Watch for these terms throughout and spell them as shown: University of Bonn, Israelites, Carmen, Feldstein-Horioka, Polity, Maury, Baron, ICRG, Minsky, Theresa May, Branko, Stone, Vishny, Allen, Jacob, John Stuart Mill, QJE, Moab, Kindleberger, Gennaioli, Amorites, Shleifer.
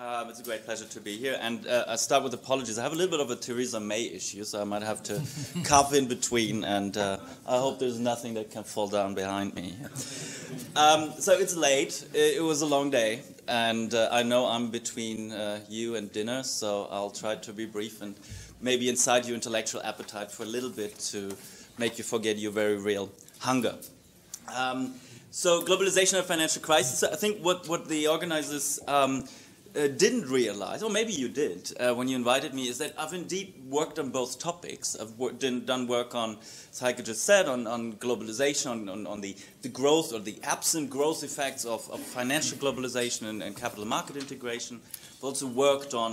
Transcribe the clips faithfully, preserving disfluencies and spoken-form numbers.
Um, it's a great pleasure to be here, and uh, I start with apologies. I have a little bit of a Theresa May issue, so I might have to cough in between, and uh, I hope there's nothing that can fall down behind me. um, so it's late, it was a long day, and uh, I know I'm between uh, you and dinner, so I'll try to be brief and maybe incite your intellectual appetite for a little bit to make you forget your very real hunger. Um, so globalization and financial crisis, I think what, what the organizers... Um, Uh, didn't realize, or maybe you did, uh, when you invited me, is that I've indeed worked on both topics. I've wor done work on, as Heike just said, on, on globalization, on, on, on the, the growth or the absent growth effects of, of financial globalization and, and capital market integration. I've also worked on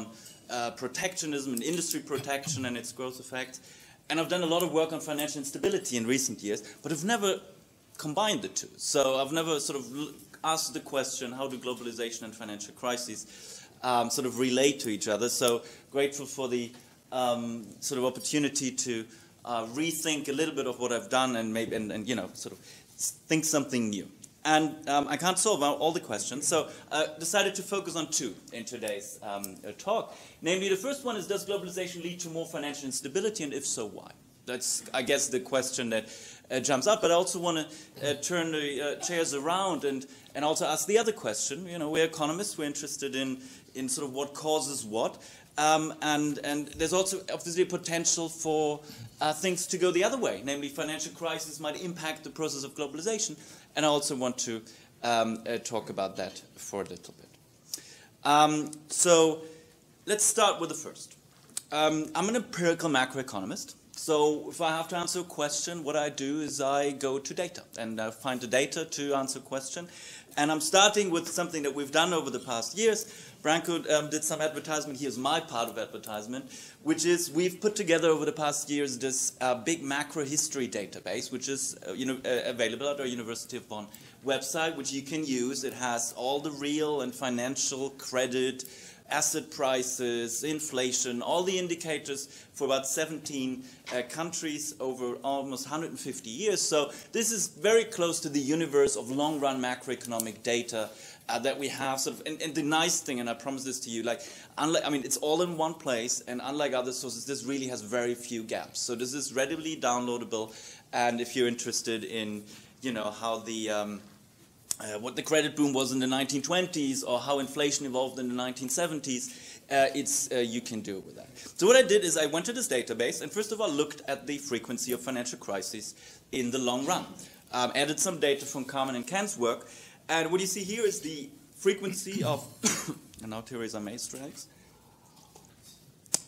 uh, protectionism and industry protection and its growth effects. And I've done a lot of work on financial instability in recent years, but I've never combined the two. So I've never sort of asked the question, how do globalization and financial crises um, sort of relate to each other? So grateful for the um, sort of opportunity to uh, rethink a little bit of what I've done and maybe and, and you know sort of think something new. And um, I can't solve all the questions, so I decided to focus on two in today's um, talk. Namely, the first one is, does globalization lead to more financial instability, and if so, why? That's, I guess, the question that uh, jumps up. But I also want to uh, turn the uh, chairs around and, and also ask the other question. You know, we're economists. We're interested in, in sort of what causes what. Um, and, and there's also obviously a potential for uh, things to go the other way. Namely, financial crisis might impact the process of globalization. And I also want to um, uh, talk about that for a little bit. Um, so let's start with the first. Um, I'm an empirical macroeconomist. So if I have to answer a question, what I do is I go to data and I find the data to answer a question. And I'm starting with something that we've done over the past years. Branko um, did some advertisement. Here's my part of advertisement, which is we've put together over the past years this uh, big macro history database, which is uh, you know, uh, available at our University of Bonn website, which you can use. It has all the real and financial credit, asset prices, inflation, all the indicators for about seventeen uh, countries over almost one hundred fifty years. So this is very close to the universe of long-run macroeconomic data uh, that we have. Sort of, and, and the nice thing, and I promise this to you, like, unlike, I mean, it's all in one place, and unlike other sources, this really has very few gaps. So this is readily downloadable, and if you're interested in, you know, how the... Um, Uh, what the credit boom was in the nineteen twenties or how inflation evolved in the nineteen seventies, uh, it's, uh, you can do with that. So what I did is I went to this database and first of all looked at the frequency of financial crises in the long run. Um, added some data from Carmen and Ken's work, and what you see here is the frequency of, and now Theresa May strikes,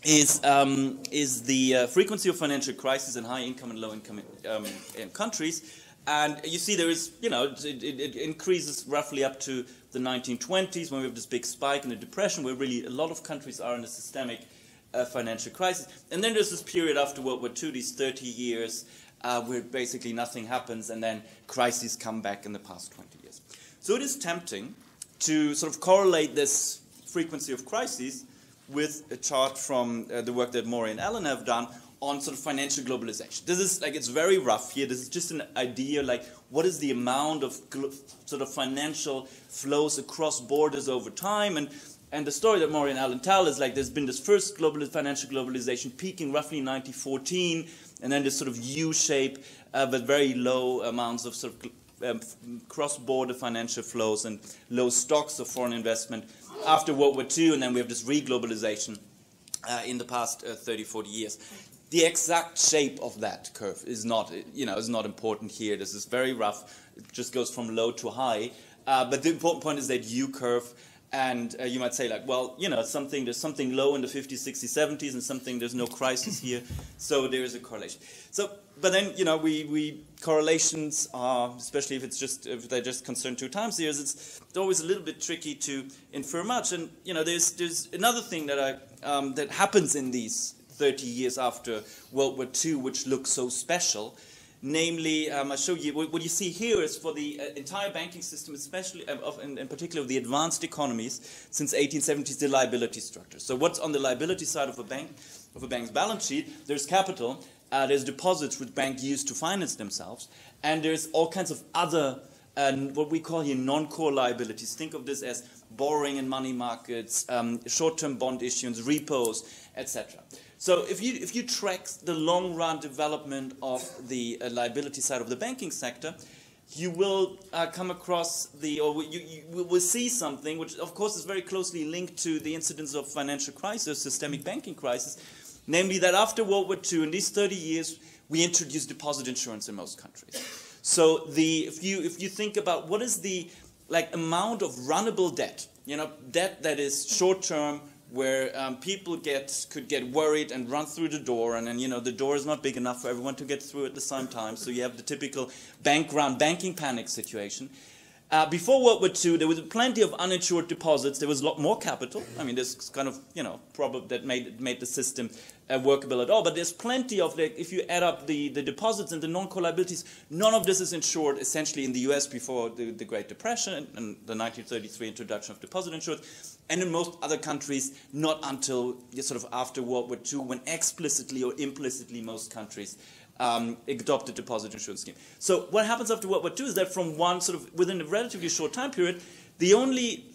is, um, is the uh, frequency of financial crises in high income and low income um, in countries. And you see there is, you know, it, it, it increases roughly up to the nineteen twenties when we have this big spike in the Depression where really a lot of countries are in a systemic uh, financial crisis. And then there's this period after World War Two, these thirty years, uh, where basically nothing happens and then crises come back in the past twenty years. So it is tempting to sort of correlate this frequency of crises with a chart from uh, the work that Maury and Allen have done on sort of financial globalization. This is, like, it's very rough here. This is just an idea, like, what is the amount of sort of financial flows across borders over time? And, and the story that Maury and Allen tell is, like, there's been this first global financial globalization peaking roughly in nineteen fourteen, and then this sort of U-shape, uh, but very low amounts of sort of um, cross-border financial flows and low stocks of foreign investment after World War Two, and then we have this re-globalization uh, in the past uh, thirty, forty years. The exact shape of that curve is not, you know, is not important here. This is very rough. It just goes from low to high. Uh, but the important point is that U curve, and uh, you might say, like, well, you know, something there's something low in the fifties, sixties, seventies, and something there's no crisis here. So there is a correlation. So, but then, you know, we, we correlations are, especially if it's just if they're just concerned two time series, it's always a little bit tricky to infer much. And you know, there's there's another thing that I um, that happens in these thirty years after World War Two, which looks so special. Namely, um, I show you, what you see here is for the uh, entire banking system, especially, uh, of, in, in particular of the advanced economies, since eighteen seventies, the liability structure. So what's on the liability side of a bank, of a bank's balance sheet? There's capital, uh, there's deposits which banks use to finance themselves, and there's all kinds of other and what we call here non-core liabilities. Think of this as borrowing in money markets, um, short-term bond issuance, repos, et cetera. So if you, if you track the long-run development of the uh, liability side of the banking sector, you will uh, come across the, or you, you will see something which, of course, is very closely linked to the incidence of financial crisis, systemic banking crisis, namely that after World War Two, in these thirty years, we introduced deposit insurance in most countries. So the, if you, if you think about what is the like amount of runnable debt, you know, debt that is short-term, where um, people get, could get worried and run through the door, and then, you know, the door is not big enough for everyone to get through at the same time, so you have the typical bank run, banking panic situation. Uh, before World War Two, there was plenty of uninsured deposits. There was a lot more capital. I mean, there's kind of, you know, problem that made, made the system uh, workable at all, but there's plenty of, like, if you add up the, the deposits and the non-core liabilities, none of this is insured, essentially, in the U S before the, the Great Depression and, and the nineteen thirty-three introduction of deposit insurance, and in most other countries, not until sort of after World War Two, when explicitly or implicitly most countries Um, adopted deposit insurance scheme. So what happens after World War Two is that from one sort of, within a relatively short time period, the only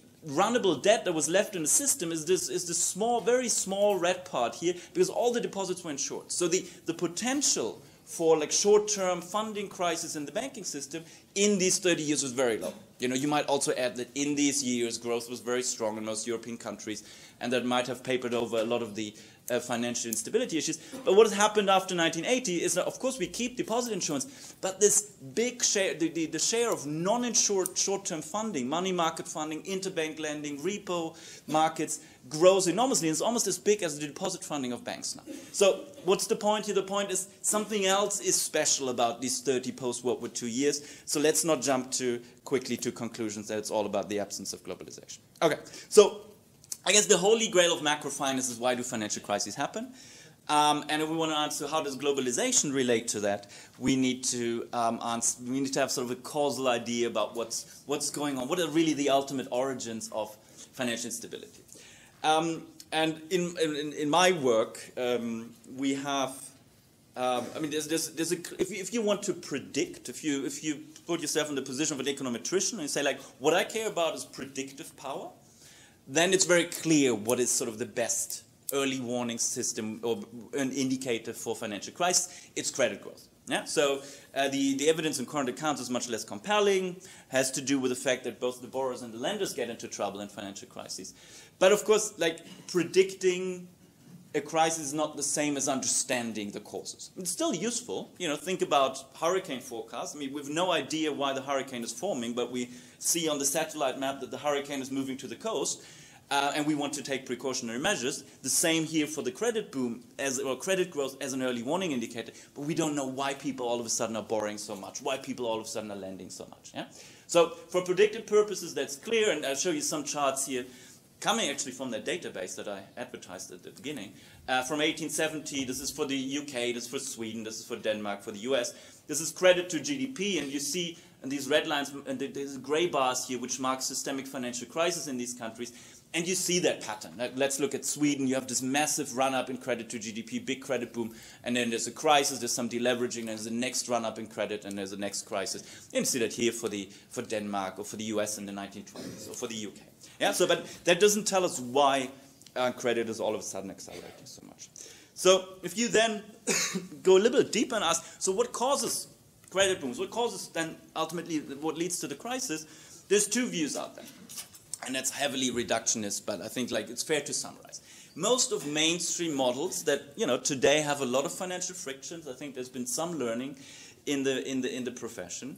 runnable debt that was left in the system is this, is this small, very small red part here, because all the deposits were insured. So the, the potential for like short-term funding crisis in the banking system in these thirty years was very low. You know, you might also add that in these years, growth was very strong in most European countries, and that might have papered over a lot of the Uh, financial instability issues. But what has happened after nineteen eighty is that, of course, we keep deposit insurance, but this big share, the, the, the share of non-insured short-term funding, money market funding, interbank lending, repo markets, grows enormously. It's almost as big as the deposit funding of banks now. So what's the point here? The point is something else is special about these thirty post-World War Two years. So let's not jump too quickly to conclusions that it's all about the absence of globalization. Okay, so I guess the holy grail of macrofinance is, why do financial crises happen? Um, and if we want to answer how does globalization relate to that, we need to um, answer, we need to have sort of a causal idea about what's what's going on. What are really the ultimate origins of financial instability? Um, and in, in in my work, um, we have. Um, I mean, there's there's, there's a, if you, if you want to predict, if you if you put yourself in the position of an econometrician and say, like, what I care about is predictive power, then it's very clear what is sort of the best early warning system or an indicator for financial crisis. It's credit growth. Yeah? So uh, the, the evidence in current accounts is much less compelling, has to do with the fact that both the borrowers and the lenders get into trouble in financial crises. But of course, like, predicting a crisis is not the same as understanding the causes. It's still useful. You know, think about hurricane forecasts. I mean, we've no idea why the hurricane is forming, but we see on the satellite map that the hurricane is moving to the coast, uh, and we want to take precautionary measures. The same here for the credit boom, as, or credit growth as an early warning indicator, but we don't know why people all of a sudden are borrowing so much, why people all of a sudden are lending so much. Yeah? So for predictive purposes, that's clear, and I'll show you some charts here, coming actually from that database that I advertised at the beginning, uh, from eighteen seventy, this is for the U K, this is for Sweden, this is for Denmark, for the U S. This is credit to G D P, and you see, and these red lines, and these gray bars here, which mark systemic financial crisis in these countries, and you see that pattern. Like, let's look at Sweden. You have this massive run-up in credit to G D P, big credit boom, and then there's a crisis, there's some deleveraging, there's the next run-up in credit, and there's the next crisis. And you see that here for, the, for Denmark, or for the U S in the nineteen twenties, or for the U K. Yeah, so, but that doesn't tell us why uh, credit is all of a sudden accelerating so much. So if you then go a little bit deeper and ask, so what causes credit booms? What causes then ultimately what leads to the crisis? There's two views out there. And that's heavily reductionist, but I think, like, it's fair to summarize. Most of mainstream models that, you know, today have a lot of financial frictions, I think there's been some learning in the, in the, in the profession,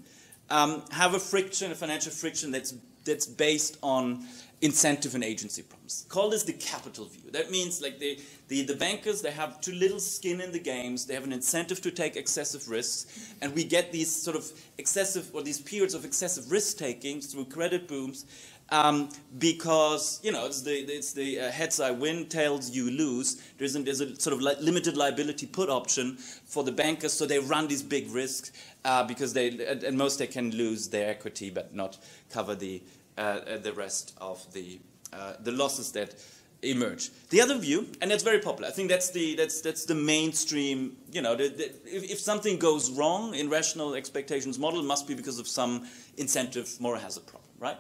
um, have a friction, a financial friction that's, that's based on incentive and agency problems. Call this the capital view. That means, like, they, the, the bankers, they have too little skin in the games, they have an incentive to take excessive risks, and we get these sort of excessive, or these periods of excessive risk-taking through credit booms, Um, because, you know, it's the, it's the uh, heads I win, tails you lose. There isn't, there's a sort of li limited liability put option for the bankers, so they run these big risks uh, because they, at, at most, they can lose their equity but not cover the uh, the rest of the uh, the losses that emerge. The other view, and that's very popular, I think that's the, that's, that's the mainstream, you know, the, the, if, if something goes wrong in rational expectations model, it must be because of some incentive moral hazard problem, right?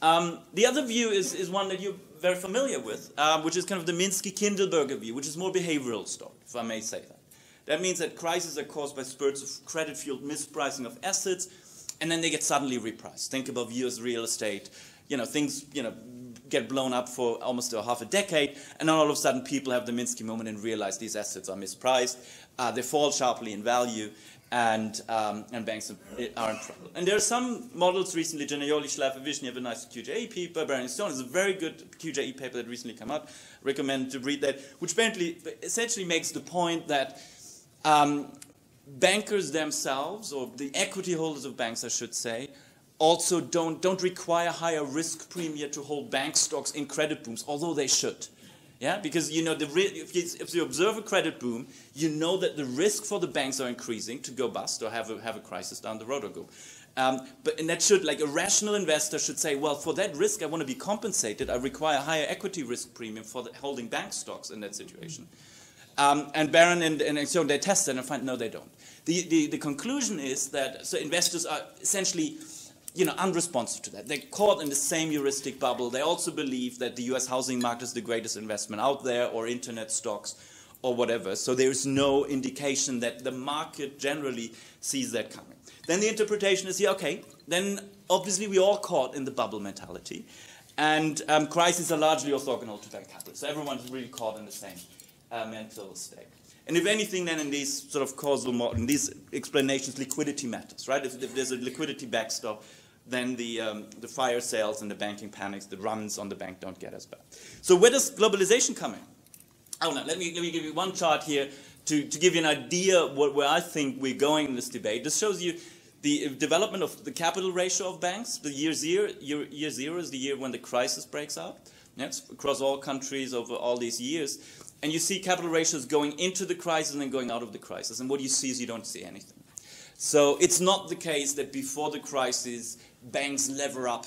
Um, the other view is, is one that you're very familiar with, uh, which is kind of the Minsky Kindleberger view, which is more behavioral stock, if I may say that. That means that crises are caused by spurts of credit-fueled mispricing of assets, and then they get suddenly repriced. Think about U S real estate, you know, things, you know, get blown up for almost a half a decade, and then all of a sudden people have the Minsky moment and realize these assets are mispriced, uh, they fall sharply in value, and, um, and banks are in trouble. And there are some models recently, Gennaioli, Shleifer, Vishny have a nice Q J E paper, Baron and Stone is a very good Q J E paper that recently came out, recommend to read that, which apparently essentially makes the point that um, bankers themselves, or the equity holders of banks, I should say, also don't, don't require higher risk premia to hold bank stocks in credit booms, although they should. Yeah, because you know, the re if, you, if you observe a credit boom, you know that the risk for the banks are increasing to go bust or have a, have a crisis down the road or go. Um, but, and that should, like a rational investor should say, well, for that risk I want to be compensated, I require higher equity risk premium for the, holding bank stocks in that situation. Um, and Baron and, and so they test that and find, no, they don't. The, the, the conclusion is that, so investors are essentially, you know, unresponsive to that. They're caught in the same heuristic bubble. They also believe that the U S housing market is the greatest investment out there, or internet stocks, or whatever. So there is no indication that the market generally sees that coming. Then the interpretation is, yeah, okay, then obviously we're all caught in the bubble mentality, and um, crises are largely orthogonal to that capital. So everyone's really caught in the same uh, mental state. And if anything, then in these sort of causal models, in these explanations, liquidity matters, right? If, if there's a liquidity backstop, then the, um, the fire sales and the banking panics, the runs on the bank don't get as bad. So where does globalization come in? Oh, no, let me, let me give you one chart here to, to give you an idea what, where I think we're going in this debate. This shows you the development of the capital ratio of banks. The year zero, year, year zero is the year when the crisis breaks out. That's across all countries over all these years. And you see capital ratios going into the crisis and then going out of the crisis. And what you see is you don't see anything. So it's not the case that before the crisis, banks lever up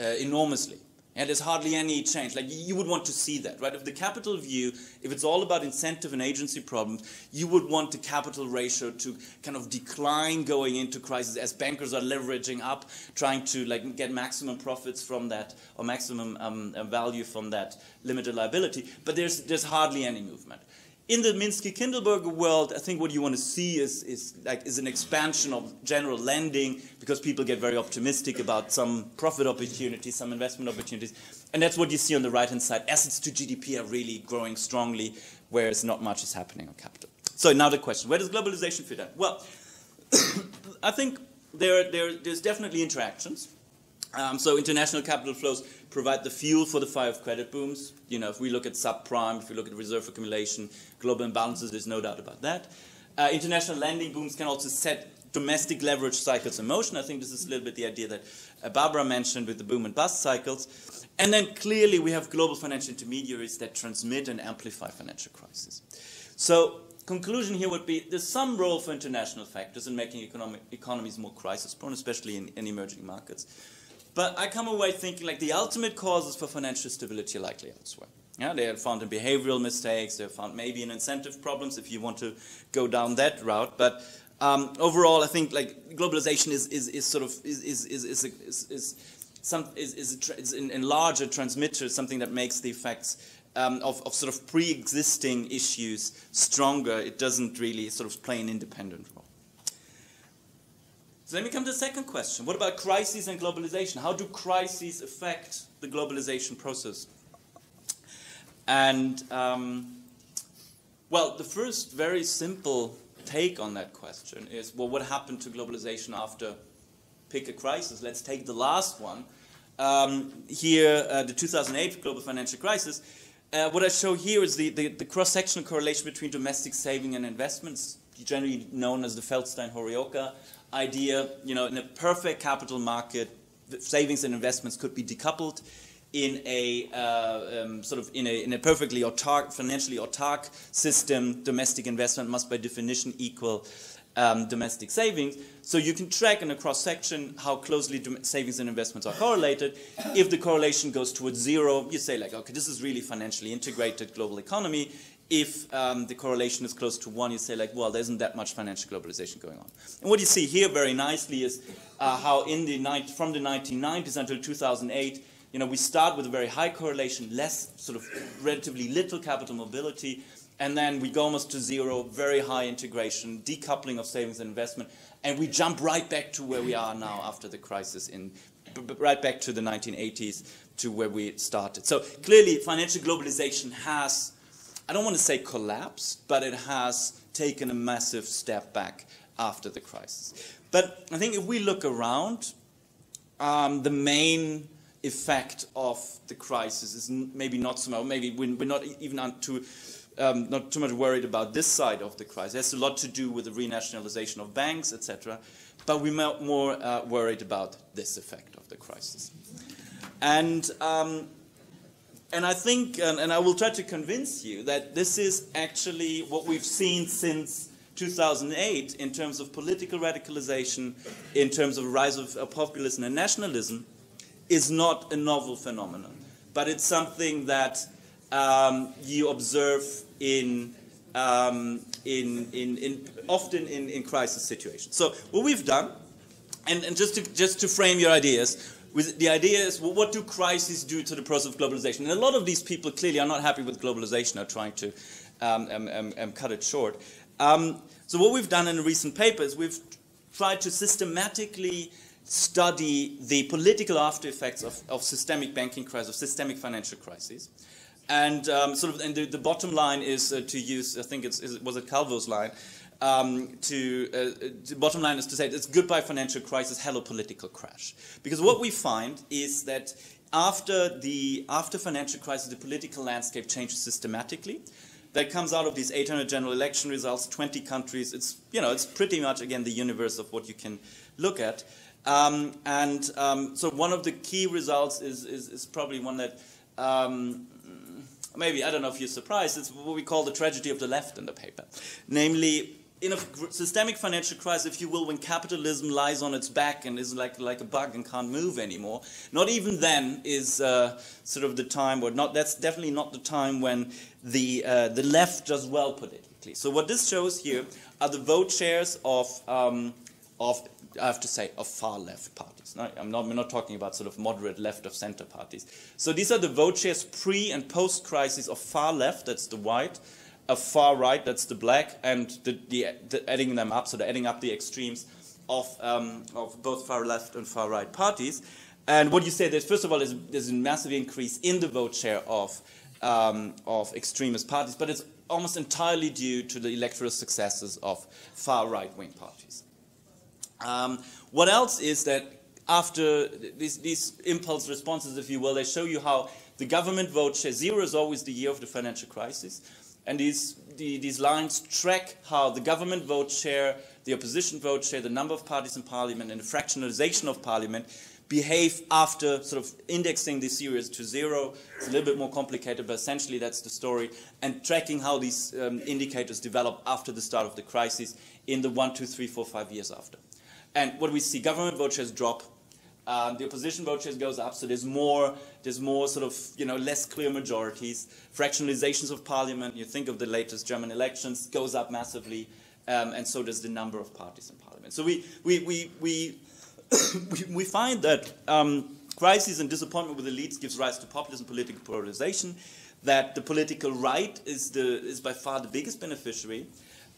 uh, enormously. And there's hardly any change. Like, you would want to see that, right? If the capital view, if it's all about incentive and agency problems, you would want the capital ratio to kind of decline going into crisis as bankers are leveraging up, trying to like get maximum profits from that, or maximum um, value from that limited liability. But there's, there's hardly any movement. In the Minsky-Kindleberger world, I think what you want to see is, is, like, is an expansion of general lending, because people get very optimistic about some profit opportunities, some investment opportunities. And that's what you see on the right-hand side. Assets to G D P are really growing strongly, whereas not much is happening on capital. So now the question, where does globalization fit in? Well, I think there, there, there's definitely interactions. Um, so international capital flows provide the fuel for the fire of credit booms. You know, if we look at subprime, if we look at reserve accumulation, global imbalances, there's no doubt about that. Uh, international lending booms can also set domestic leverage cycles in motion. I think this is a little bit the idea that uh, Barbara mentioned with the boom and bust cycles. And then clearly we have global financial intermediaries that transmit and amplify financial crises. So conclusion here would be there's some role for international factors in making economic, economies more crisis-prone, especially in, in emerging markets. But I come away thinking like the ultimate causes for financial stability are likely elsewhere. Yeah, they are found in behavioral mistakes, they are found maybe in incentive problems if you want to go down that route. But um, overall, I think like globalization is, is, is sort of is is is is, is, is some is is, a tra is in, in larger transmitter, something that makes the effects um, of of sort of pre-existing issues stronger. It doesn't really sort of play an independent role. So let me come to the second question. What about crises and globalization? How do crises affect the globalization process? And, um, well, the first very simple take on that question is, well, what happened to globalization after, pick a crisis? Let's take the last one. Um, here, uh, the two thousand eight global financial crisis. Uh, what I show here is the, the, the cross-sectional correlation between domestic saving and investments, generally known as the Feldstein-Horioka idea. You know, in a perfect capital market, savings and investments could be decoupled. In a uh, um, sort of in a in a perfectly autark, financially autark system, domestic investment must by definition equal um, domestic savings. So you can track in a cross-section how closely savings and investments are correlated. If the correlation goes towards zero, you say, like, okay, this is really financially integrated global economy. If um, the correlation is close to one, you say, like, well, there isn't that much financial globalization going on. And what you see here very nicely is uh, how in the from the nineteen nineties until two thousand eight, you know, we start with a very high correlation, less sort of relatively little capital mobility, and then we go almost to zero, very high integration, decoupling of savings and investment, and we jump right back to where we are now after the crisis, in, right back to the nineteen eighties, to where we started. So clearly, financial globalization has... I don't want to say collapsed, but it has taken a massive step back after the crisis. But I think if we look around, um, the main effect of the crisis is maybe not so much, maybe we're not even too, um, not too much worried about this side of the crisis. It has a lot to do with the renationalization of banks, et cetera. But we're more uh, worried about this effect of the crisis. And... Um, And I think, and, and I will try to convince you that this is actually what we've seen since two thousand eight in terms of political radicalization, in terms of rise of uh, populism and nationalism, is not a novel phenomenon. But it's something that um, you observe in, um, in, in, in often in, in crisis situations. So what we've done, and, and just, to, just to frame your ideas, with the idea is, well, what do crises do to the process of globalization? And a lot of these people clearly are not happy with globalization, are trying to um, um, um, cut it short. Um, so what we've done in a recent paper is we've tried to systematically study the political after effects of, of systemic banking crises, of systemic financial crises. And um, sort of, and the, the bottom line is uh, to use, I think it's, it was it Calvo's line, Um, to, uh, the bottom line is to say it's goodbye financial crisis, hello political crash. Because what we find is that after the after financial crisis, the political landscape changes systematically. That comes out of these eight hundred general election results, twenty countries. It's, you know, it's pretty much again the universe of what you can look at. Um, and um, so one of the key results is is, is probably one that. Um, maybe, I don't know if you're surprised, it's what we call the tragedy of the left in the paper. Namely, in a systemic financial crisis, if you will, when capitalism lies on its back and is like, like a bug and can't move anymore, not even then is uh, sort of the time, or not, that's definitely not the time when the, uh, the left does well politically. So what this shows here are the vote shares of, um, of I have to say, of far left parties. No, I'm not, we're not talking about sort of moderate left of center parties. So these are the vote shares pre and post crisis of far left, that's the white, of far right, that's the black, and the, the, the adding them up, so they're adding up the extremes of, um, of both far left and far right parties. And what you say is, first of all, there's, there's a massive increase in the vote share of, um, of extremist parties, but it's almost entirely due to the electoral successes of far right wing parties. Um, what else is that after these, these impulse responses, if you will, they show you how the government vote share, zero is always the year of the financial crisis, and these, the, these lines track how the government vote share, the opposition vote share, the number of parties in parliament, and the fractionalization of parliament behave after sort of indexing these series to zero. It's a little bit more complicated, but essentially that's the story, and tracking how these um, indicators develop after the start of the crisis in the one, two, three, four, five years after. And what we see, government vote shares drop, um, the opposition vote shares goes up, so there's more, there's more sort of, you know, less clear majorities. Fractionalizations of parliament, you think of the latest German elections, goes up massively, um, and so does the number of parties in parliament. So we, we, we, we, we, we find that um, crises and disappointment with elites gives rise to populism, political polarization, that the political right is, the, is by far the biggest beneficiary.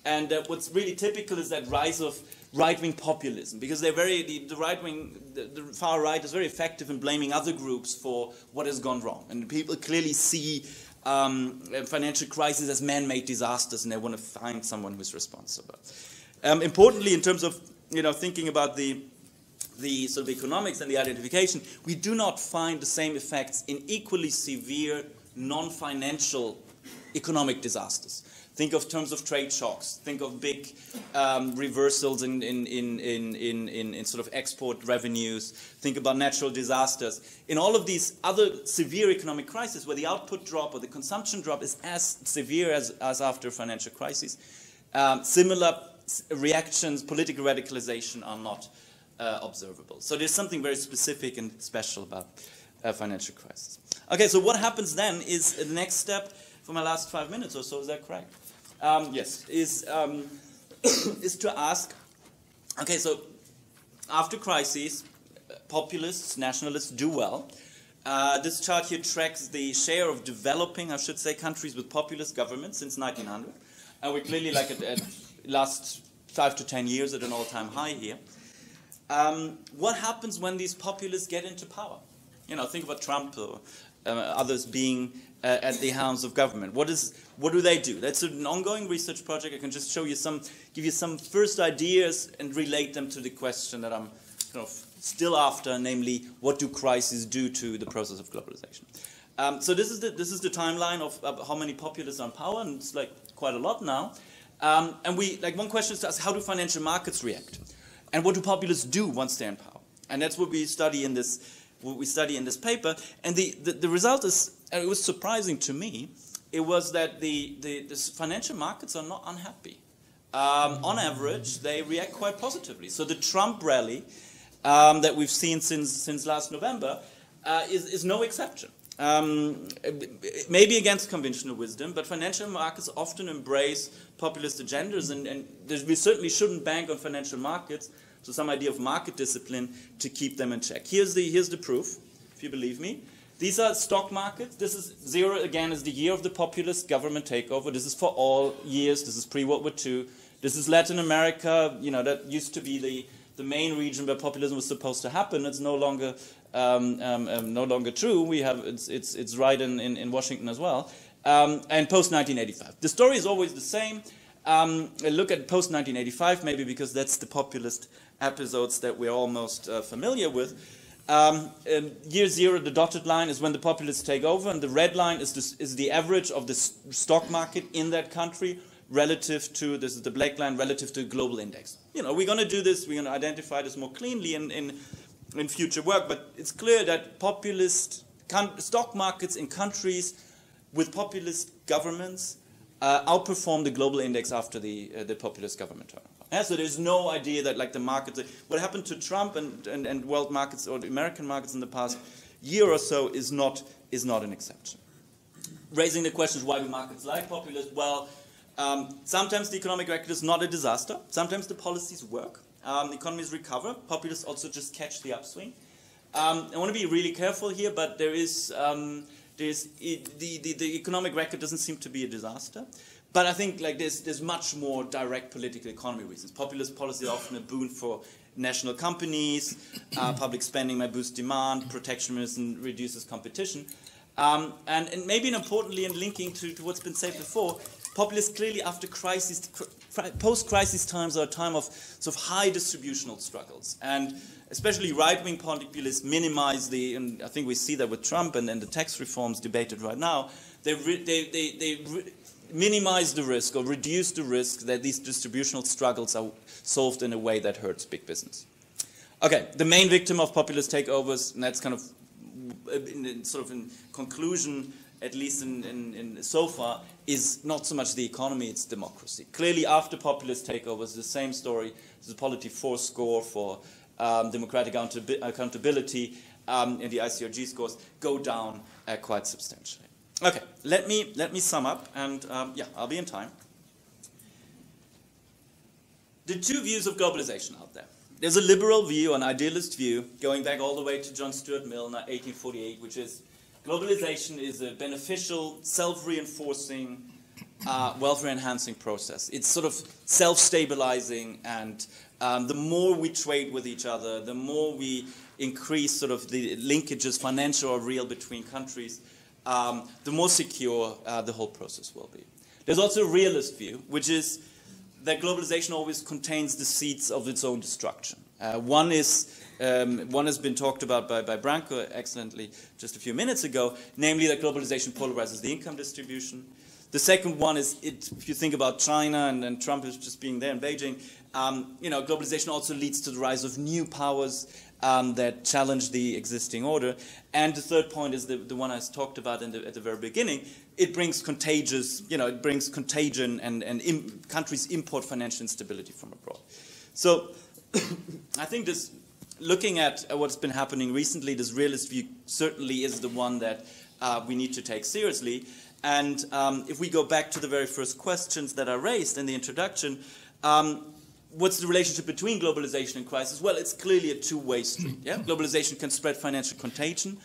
And uh, what's really typical is that rise of right-wing populism, because they're very, the, the right-wing, the, the far right is very effective in blaming other groups for what has gone wrong. And people clearly see um, financial crises as man-made disasters, and they want to find someone who's responsible. Um, importantly, in terms of, you know, thinking about the, the sort of economics and the identification, we do not find the same effects in equally severe non-financial economic disasters. Think of terms of trade shocks. Think of big um, reversals in, in, in, in, in, in, in sort of export revenues. Think about natural disasters. In all of these other severe economic crises where the output drop or the consumption drop is as severe as, as after a financial crisis, um, similar reactions, political radicalization are not uh, observable. So there's something very specific and special about uh, financial crisis. Okay, so what happens then is uh, the next step for my last five minutes or so, is that correct? Um, yes, is, um, is to ask, okay, so after crises, populists, nationalists do well. Uh, this chart here tracks the share of developing, I should say, countries with populist governments since nineteen hundred. And we're clearly like at, at last five to ten years at an all-time high here. Um, what happens when these populists get into power? You know, think about Trump or uh, others being uh, at the helms of government. What is, what do they do? That's an ongoing research project. I can just show you some, give you some first ideas and relate them to the question that I'm kind of still after, namely, what do crises do to the process of globalization? Um, so this is the, this is the timeline of, of how many populists are in power, and it's like quite a lot now. Um, and we, like one question is to ask, how do financial markets react? And what do populists do once they're in power? And that's what we study in this, what we study in this paper. And the, the, the result is, and it was surprising to me, it was that the, the, the financial markets are not unhappy. Um, on average, they react quite positively. So the Trump rally, Um, that we've seen since since last November uh, is, is no exception. Um, maybe against conventional wisdom, but financial markets often embrace populist agendas, and, and we certainly shouldn't bank on financial markets, so some idea of market discipline to keep them in check. Here's the, here's the proof, if you believe me. These are stock markets. This is zero, again, is the year of the populist government takeover. This is for all years. This is pre-World War Two. This is Latin America. You know, that used to be the the main region where populism was supposed to happen. It's no longer um, um, um, no longer true. We have it's it's, it's right in, in, in Washington as well. Um, and post nineteen eighty-five, the story is always the same. Um, look at post nineteen eighty-five, maybe because that's the populist episodes that we're all most uh, familiar with. Um, year zero, the dotted line is when the populists take over, and the red line is the, is the average of the stock market in that country, relative to, this is the black line, relative to global index. You know, we're going to do this, we're going to identify this more cleanly in, in, in future work, but it's clear that populist stock markets in countries with populist governments uh, outperform the global index after the, uh, the populist government turnover. Yeah, so there's no idea that like the markets, what happened to Trump and, and, and world markets or the American markets in the past year or so is not, is not an exception. Raising the questions, why do markets like populists? Well, Um, sometimes the economic record is not a disaster. Sometimes the policies work. Um, economies recover. Populists also just catch the upswing. Um, I want to be really careful here, but there is, um, there is it, the, the, the economic record doesn't seem to be a disaster. But I think like there's, there's much more direct political economy reasons. Populist policies are often a boon for national companies. Uh, public spending might boost demand. Protectionism reduces competition. Um, and, and maybe importantly, in linking to, to what's been said before, populists clearly after crisis, post-crisis times are a time of sort of high distributional struggles, and especially right-wing populists minimize the, and I think we see that with Trump and, and the tax reforms debated right now, they, re, they, they, they re, minimize the risk or reduce the risk that these distributional struggles are solved in a way that hurts big business. Okay, the main victim of populist takeovers, and that's kind of in, in, sort of in conclusion, at least in, in, in so far, is not so much the economy, it's democracy. Clearly, after populist takeovers, the same story. The Polity four score for um, democratic accountability um, and the I C R G scores go down uh, quite substantially. Okay, let me let me sum up, and um, yeah, I'll be in time. The two views of globalization out there. There's a liberal view, an idealist view, going back all the way to John Stuart Mill in eighteen forty-eight, which is globalization is a beneficial, self-reinforcing, uh, welfare-enhancing process. It's sort of self-stabilizing, and um, the more we trade with each other, the more we increase sort of the linkages, financial or real, between countries, um, the more secure uh, the whole process will be. There's also a realist view, which is that globalization always contains the seeds of its own destruction. Uh, one is Um, one has been talked about by, by Branko excellently just a few minutes ago, namely that globalization polarizes the income distribution. The second one is, it, if you think about China and, and Trump is just being there in Beijing, um, you know, globalization also leads to the rise of new powers, um, that challenge the existing order. And the third point is the, the one I talked about in the, at the very beginning. It brings contagious, you know, it brings contagion and, and im- countries import financial instability from abroad. So I think this, looking at what's been happening recently, this realist view certainly is the one that uh, we need to take seriously. And um, if we go back to the very first questions that are raised in the introduction, um, what's the relationship between globalization and crisis? Well, it's clearly a two-way street. Yeah? Globalization can spread financial contagion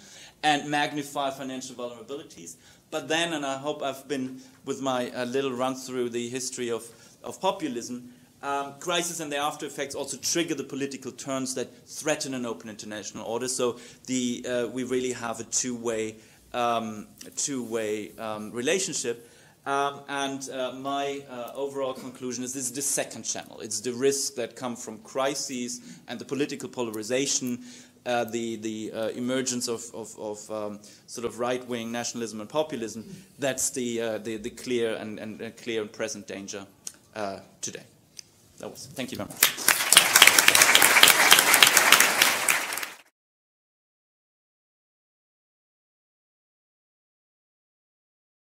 and magnify financial vulnerabilities. But then, and I hope I've been with my uh, little run through the history of, of populism, um, crisis and their after effects also trigger the political turns that threaten an open international order. So the, uh, we really have a two-way um, two-way um, relationship. Um, and uh, my uh, overall conclusion is this is the second channel. It's the risks that come from crises and the political polarization, Uh, the the uh, emergence of of, of um, sort of right-wing nationalism and populism—that's the, uh, the the clear and, and, and clear and present danger uh, today. That was. Thank you very much.